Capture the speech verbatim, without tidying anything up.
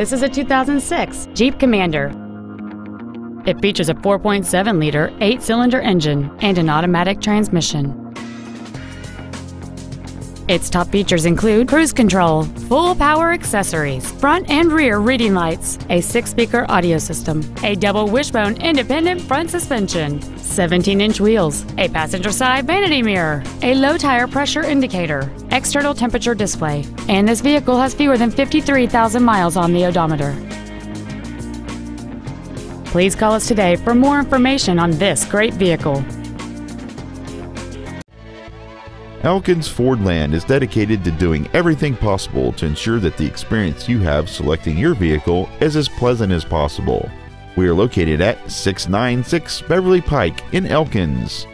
This is a two thousand six Jeep Commander. It features a four point seven liter eight-cylinder engine and an automatic transmission. Its top features include cruise control, full power accessories, front and rear reading lights, a six-speaker audio system, a double wishbone independent front suspension, seventeen inch wheels, a passenger side vanity mirror, a low tire pressure indicator, external temperature display, and this vehicle has fewer than fifty-three thousand miles on the odometer. Please call us today for more information on this great vehicle. Elkins Fordland is dedicated to doing everything possible to ensure that the experience you have selecting your vehicle is as pleasant as possible. We are located at six ninety-six Beverly Pike in Elkins.